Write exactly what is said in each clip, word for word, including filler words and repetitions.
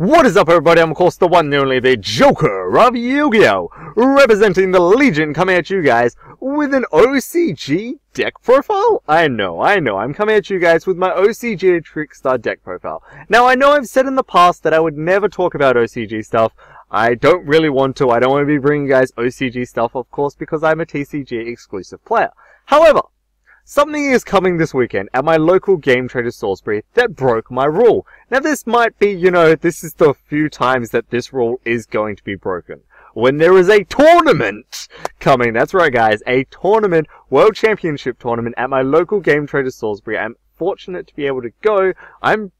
What is up, everybody? I'm of course the one and only, the Joker of Yu-Gi-Oh! Representing the Legion, coming at you guys with an O C G deck profile? I know, I know, I'm coming at you guys with my O C G Trickstar deck profile. Now, I know I've said in the past that I would never talk about O C G stuff. I don't really want to. I don't want to be bringing you guys O C G stuff, of course, because I'm a T C G exclusive player. However, something is coming this weekend at my local Game Trader Salisbury that broke my rule. Now this might be, you know, this is the few times that this rule is going to be broken. When there is a tournament coming, that's right guys, a tournament, World Championship tournament at my local Game Trader Salisbury. I'm fortunate to be able to go. I'm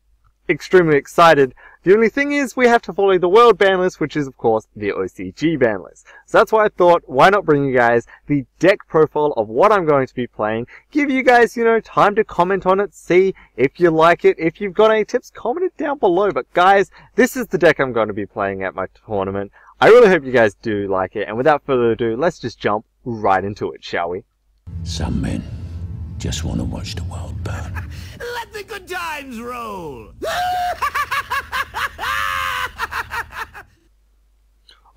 extremely excited. The only thing is we have to follow the world ban list, which is of course the O C G ban list. So that's why I thought, why not bring you guys the deck profile of what I'm going to be playing, give you guys, you know, time to comment on it, see if you like it. If you've got any tips, comment it down below. But guys, this is the deck I'm going to be playing at my tournament. I really hope you guys do like it, and without further ado, let's just jump right into it, shall we? Some men just want to watch the world burn. Let the good times roll!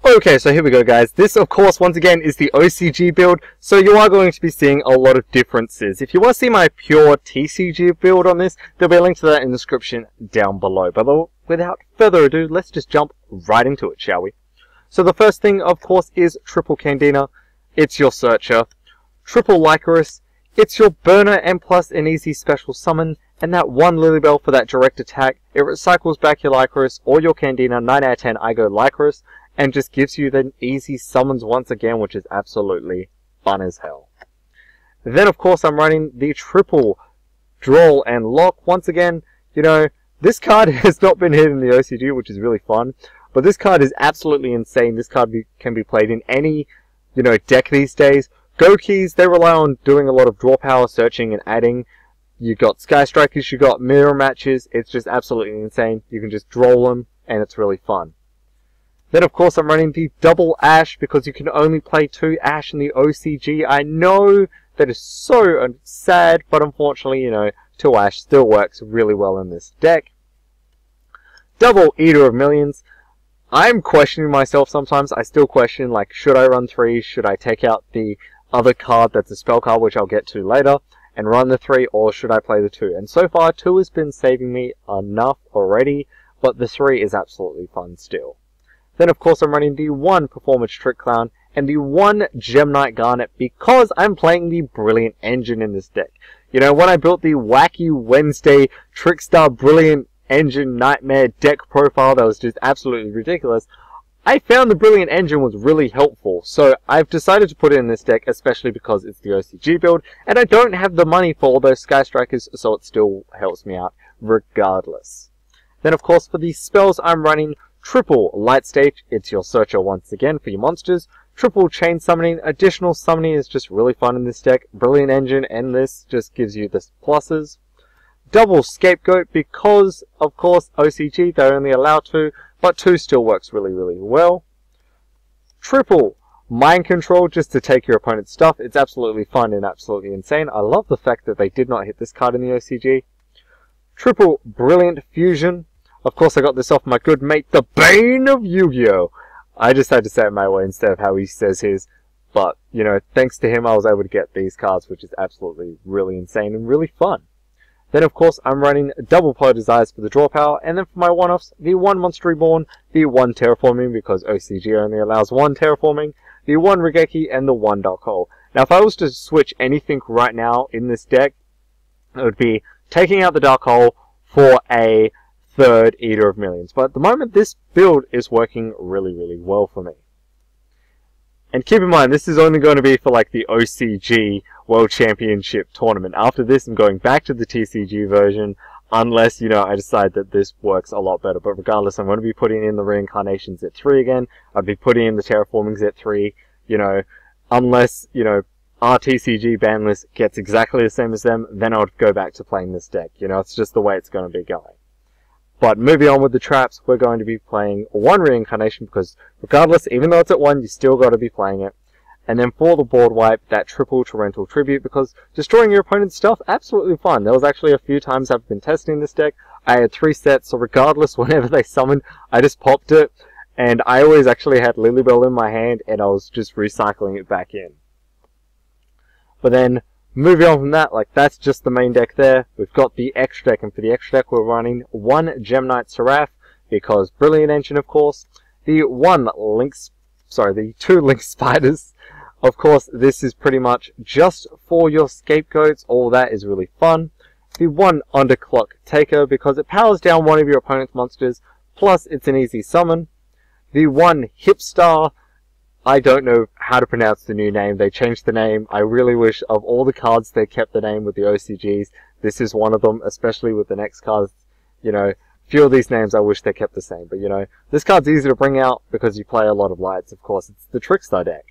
Okay, so here we go guys. This of course once again is the O C G build, so you are going to be seeing a lot of differences. If you want to see my pure T C G build on this, there'll be a link to that in the description down below. But without further ado, let's just jump right into it, shall we? So the first thing of course is triple Candina, it's your searcher, triple Lycoris, it's your burner and plus an easy special summon, and that one Lilybell for that direct attack. It recycles back your Lycoris or your Candina, nine out of ten I go Lycoris, and just gives you then easy summons once again, which is absolutely fun as hell. Then of course I'm running the triple draw and lock. Once again, you know, this card has not been hidden in the O C G, which is really fun, but this card is absolutely insane. This card be, can be played in any, you know, deck these days. Go keys, they rely on doing a lot of draw power, searching and adding. You've got Sky Strikers, you've got mirror matches, it's just absolutely insane. You can just draw them and it's really fun. Then of course I'm running the double Ash because you can only play two Ash in the O C G. I know that is so sad, but unfortunately, you know, two Ash still works really well in this deck. Double Eater of Millions. I'm questioning myself sometimes. I still question, like, should I run three? Should I take out the other card that's a spell card, which I'll get to later, and run the three, or should I play the two? And so far, two has been saving me enough already, but the three is absolutely fun still. Then of course I'm running the one Performance Trick Clown and the one Gem Knight Garnet because I'm playing the Brilliant Engine in this deck. You know, when I built the Wacky Wednesday Trickstar Brilliant Engine Nightmare deck profile that was just absolutely ridiculous, I found the Brilliant Engine was really helpful. So I've decided to put it in this deck, especially because it's the O C G build and I don't have the money for all those Sky Strikers, so it still helps me out regardless. Then of course for the spells I'm running triple Light Stage, it's your searcher once again for your monsters. Triple Chain Summoning, additional summoning is just really fun in this deck. Brilliant Engine and this just gives you the pluses. Double Scapegoat because, of course, O C G, they only allow two, but two still works really, really well. Triple Mind Control, just to take your opponent's stuff. It's absolutely fun and absolutely insane. I love the fact that they did not hit this card in the O C G. Triple Brilliant Fusion. Of course, I got this off my good mate, the Bane of Yu-Gi-Oh! I just had to say it my way instead of how he says his. But, you know, thanks to him, I was able to get these cards, which is absolutely really insane and really fun. Then, of course, I'm running double Pull of Desires for the draw power. And then for my one-offs, the one Monster Reborn, the one Terraforming, because O C G only allows one Terraforming, the one Regeki, and the one Dark Hole. Now, if I was to switch anything right now in this deck, it would be taking out the Dark Hole for a third Eater of Millions, but at the moment this build is working really, really well for me. And keep in mind, this is only going to be for like the O C G World Championship tournament. After this, I'm going back to the T C G version, unless, you know, I decide that this works a lot better. But regardless, I'm going to be putting in the Reincarnations at three again, I'll be putting in the Terraformings at three, you know, unless, you know, our T C G ban list gets exactly the same as them, then I'll go back to playing this deck. You know, it's just the way it's going to be going. But moving on with the traps, we're going to be playing one Reincarnation because regardless, even though it's at one, you still got to be playing it. And then for the board wipe, that triple Torrential Tribute because destroying your opponent's stuff, absolutely fun. There was actually a few times I've been testing this deck. I had three sets, so regardless, whenever they summoned, I just popped it, and I always actually had Lilybell in my hand, and I was just recycling it back in. But then, moving on from that, like, that's just the main deck there. We've got the extra deck, and for the extra deck, we're running one Gem Knight Seraph, because Brilliant Engine, of course, the one Link, sorry, the two Link Spiders. Of course, this is pretty much just for your Scapegoats, all that is really fun. The one Underclock Taker, because it powers down one of your opponent's monsters, plus it's an easy summon. The one Hipstar, I don't know how to pronounce the new name, they changed the name. I really wish of all the cards they kept the name with the O C Gs, this is one of them, especially with the next cards, you know. Few of these names I wish they kept the same, but you know, this card's easy to bring out because you play a lot of lights, of course, it's the Trickstar deck.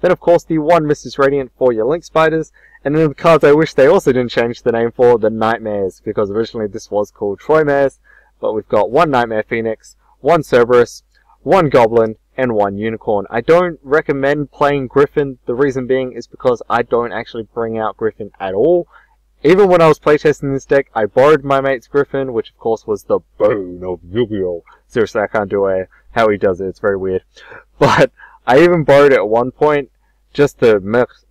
Then of course the one Missus Radiant for your Link Spiders, and then the cards I wish they also didn't change the name for, the Nightmares, because originally this was called Troymares, but we've got one Nightmare Phoenix, one Cerberus, one Goblin, and one Unicorn. I don't recommend playing Griffin, the reason being is because I don't actually bring out Griffin at all. Even when I was playtesting this deck, I borrowed my mate's Griffin, which of course was the bone of Yu-Gi-Oh! Seriously, I can't do a, how he does it, it's very weird. But I even borrowed it at one point, just to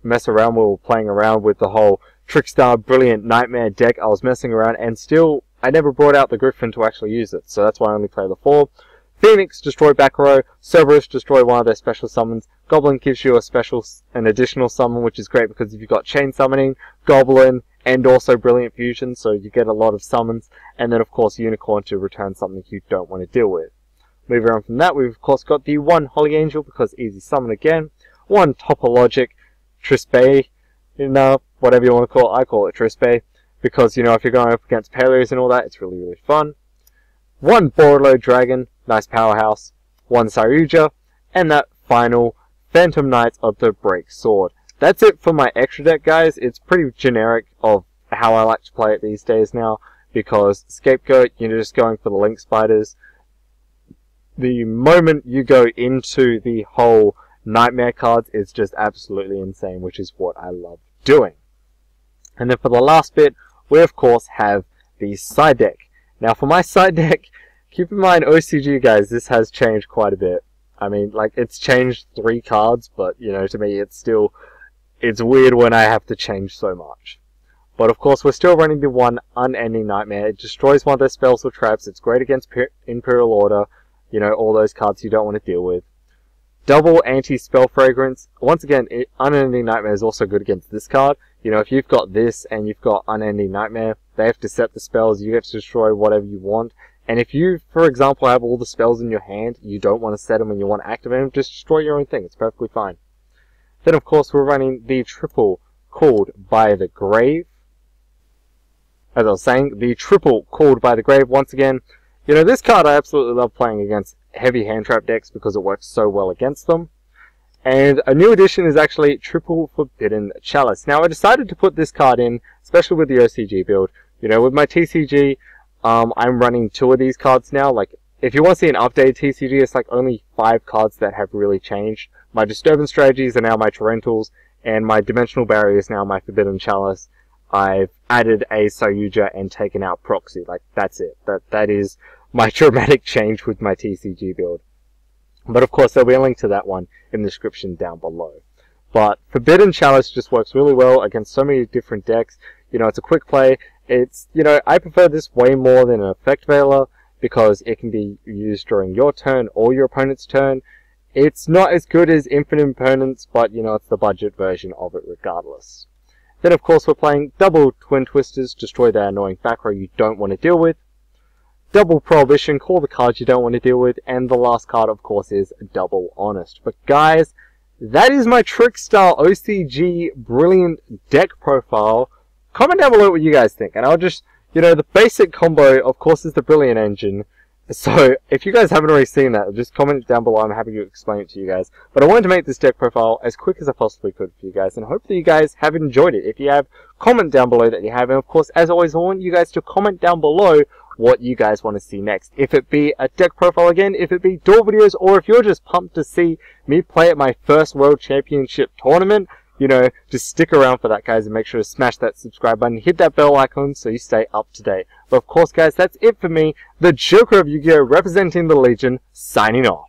mess around while we were playing around with the whole Trickstar Brilliant Nightmare deck. I was messing around, and still, I never brought out the Griffin to actually use it, so that's why I only play the four. Phoenix, destroy back row. Cerberus, destroy one of their special summons. Goblin gives you a special, an additional summon, which is great because if you've got Chain Summoning, Goblin, and also Brilliant Fusion, so you get a lot of summons, and then of course Unicorn to return something you don't want to deal with. Moving on from that, we've of course got the one Holy Angel, because easy summon again, one Topologic, Trisbay, you know, whatever you want to call it, I call it Trisbay, because, you know, if you're going up against Peleus and all that, it's really, really fun. One Borderlord Dragon, nice powerhouse, one Saryuja, and that final Phantom Knights of the Break Sword. That's it for my extra deck, guys. It's pretty generic of how I like to play it these days now, because Scapegoat, you're just going for the Link Spiders. The moment you go into the whole Nightmare cards, it's just absolutely insane, which is what I love doing. And then for the last bit, we of course have the side deck. Now for my side deck, keep in mind O C G, guys, this has changed quite a bit. I mean, like, it's changed three cards, but, you know, to me it's still... It's weird when I have to change so much. But of course, we're still running the one Unending Nightmare. It destroys one of their spells or traps. It's great against Imperial Order. You know, all those cards you don't want to deal with. Double Anti-Spell Fragrance. Once again, Unending Nightmare is also good against this card. You know, if you've got this and you've got Unending Nightmare, they have to set the spells. You have to destroy whatever you want. And if you, for example, have all the spells in your hand, you don't want to set them and you want to activate them, just destroy your own thing. It's perfectly fine. Then, of course, we're running the triple Called by the Grave. As I was saying, the triple Called by the Grave, once again. You know, this card I absolutely love playing against heavy hand trap decks because it works so well against them. And a new addition is actually triple Forbidden Chalice. Now, I decided to put this card in, especially with the O C G build. You know, with my T C G, um, I'm running two of these cards now. Like, if you want to see an updated T C G, it's like only five cards that have really changed. My Disturbance Strategies are now my Torrentials, and my Dimensional Barrier is now my Forbidden Chalice. I've added a Saryuja and taken out Proxy. Like, that's it. That That is my dramatic change with my T C G build. But of course, there'll be a link to that one in the description down below. But Forbidden Chalice just works really well against so many different decks. You know, it's a quick play. It's, you know, I prefer this way more than an Effect Veiler because it can be used during your turn or your opponent's turn. It's not as good as Infinite Opponents, but, you know, it's the budget version of it regardless. Then, of course, we're playing double Twin Twisters, destroy their annoying back row you don't want to deal with. Double Prohibition, call the cards you don't want to deal with. And the last card, of course, is double Honest. But, guys, that is my Trickstar O C G Brilliant deck profile. Comment down below what you guys think. And I'll just, you know, the basic combo, of course, is the Brilliant Engine. So, if you guys haven't already seen that, just comment it down below, I'm happy to explain it to you guys. But I wanted to make this deck profile as quick as I possibly could for you guys, and hopefully you guys have enjoyed it. If you have, comment down below that you have, and of course, as always, I want you guys to comment down below what you guys want to see next. If it be a deck profile again, if it be duel videos, or if you're just pumped to see me play at my first World Championship tournament, you know, just stick around for that, guys, and make sure to smash that subscribe button, hit that bell icon so you stay up to date. But of course, guys, that's it for me, the Joker of Yu-Gi-Oh! Representing the Legion, signing off.